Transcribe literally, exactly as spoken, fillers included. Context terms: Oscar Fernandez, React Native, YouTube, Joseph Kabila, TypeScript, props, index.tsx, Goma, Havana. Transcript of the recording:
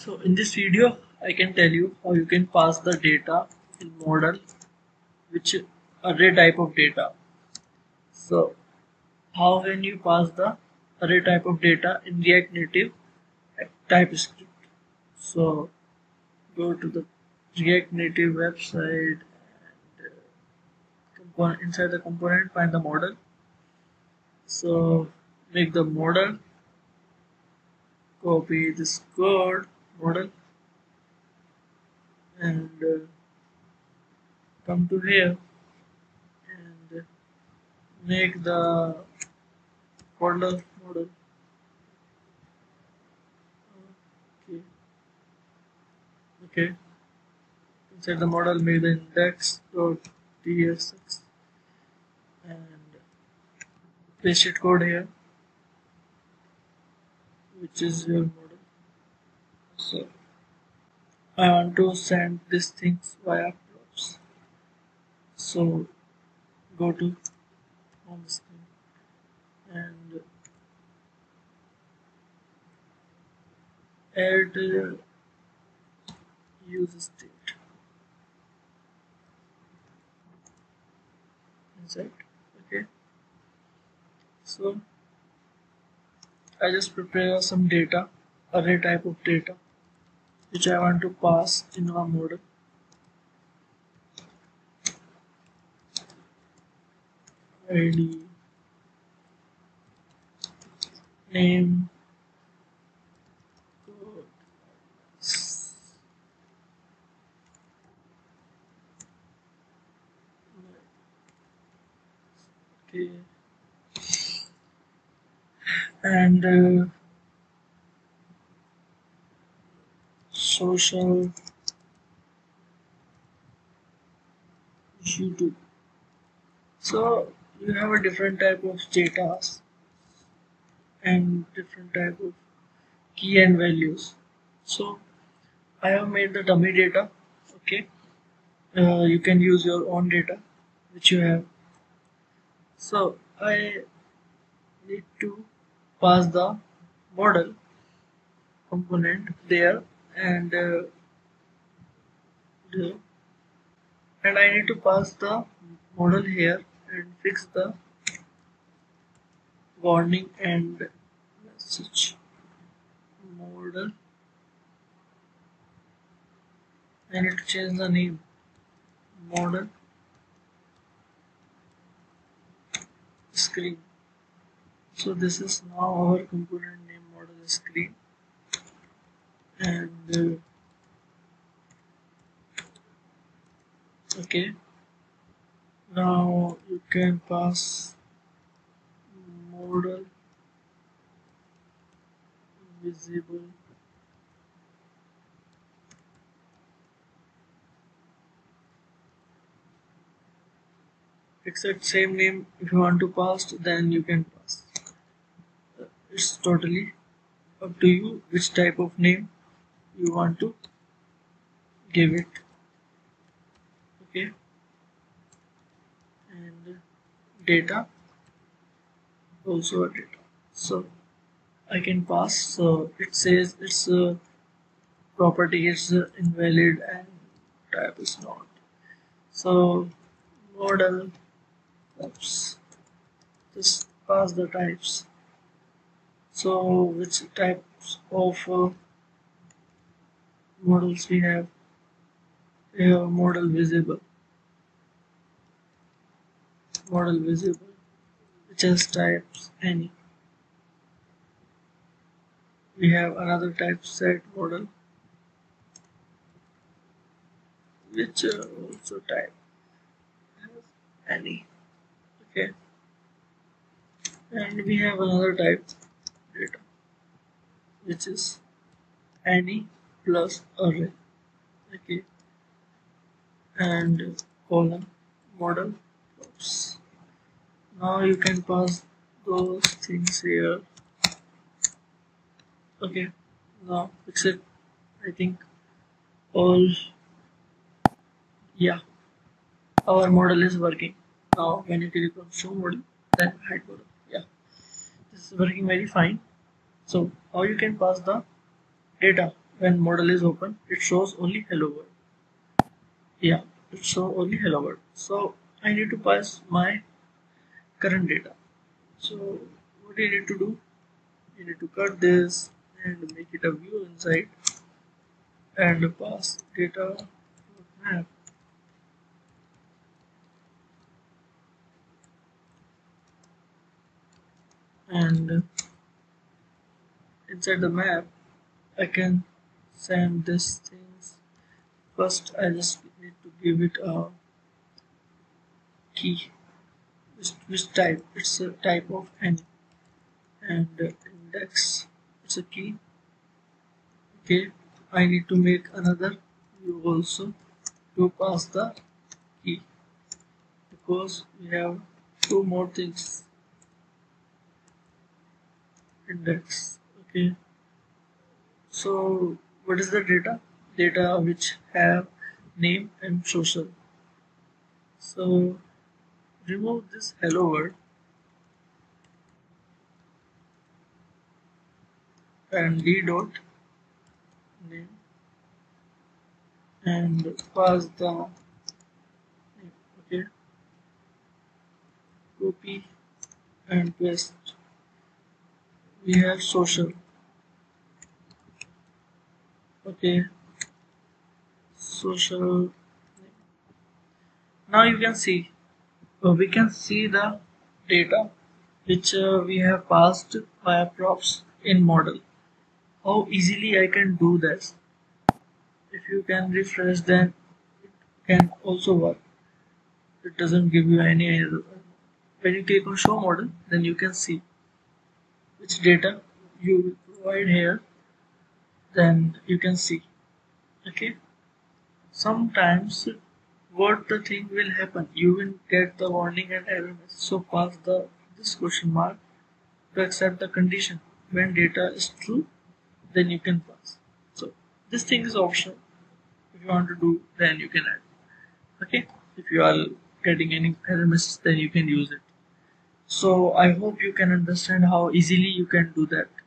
So in this video I can tell you how you can pass the data in model, which array type of data. So how can you pass the array type of data in React Native TypeScript? So go to the React Native website and inside the component find the model. So make the model, copy this code model and uh, come to here and make the folder model. Okay. Okay. Inside the model, make the index dot T S X and paste it code here, which is your model. So I want to send these things via props. So go to home screen and add uh, use state inside. Okay. So I just prepare some data, array type of data, which I want to pass in our model. I D, name, code, okay. And uh, social YouTube. So you have a different type of data and different type of key and values. So I have made the dummy data. Okay, uh, you can use your own data which you have. So I need to pass the model component there and uh, there. And I need to pass the model here and fix the warning and message model. I need to change the name model screen. So this is now our component name model screen, and uh, okay, now you can pass model visible except same name. If you want to pass, then you can pass. It's totally up to you which type of name you want to give it. Okay, and data also a data, so I can pass. So it says it's a property is invalid and type is not. So model types, just pass the types. So which types of uh, models we have? We have model visible, model visible, which has types any. We have another type set model, which uh, also type has any. Okay, and we have another type data, which is any plus array. Okay, and column model props. Now you can pass those things here. Okay, now except I think all, yeah, our model is working now. When you click on show model, then hide model. This is working very fine. So how you can pass the data when model is open, it shows only hello world. Yeah, it shows only hello world. So I need to pass my current data. So what do you need to do? You need to cut this and make it a view inside and pass data map. And inside the map I can send these things. First I just need to give it a key which type, it's a type of n, and index, it's a key. Okay, I need to make another view also to pass the key, because we have two more things, index. Okay, so what is the data? Data which have name and social. So remove this hello world and d dot name and pass the name. Okay, copy and paste. We have social. Okay, social. Now you can see, uh, we can see the data which uh, we have passed via props in model. How easily I can do this. If you can refresh, then it can also work. It doesn't give you any error. When you click on show model, then you can see which data you will provide here, then you can see. Okay, sometimes what the thing will happen, you will get the warning and error message. So pass the this question mark to accept the condition. When data is true, then you can pass. So this thing is optional. If you want to do, then you can add. Okay, if you are getting any error message, then you can use it. So I hope you can understand how easily you can do that.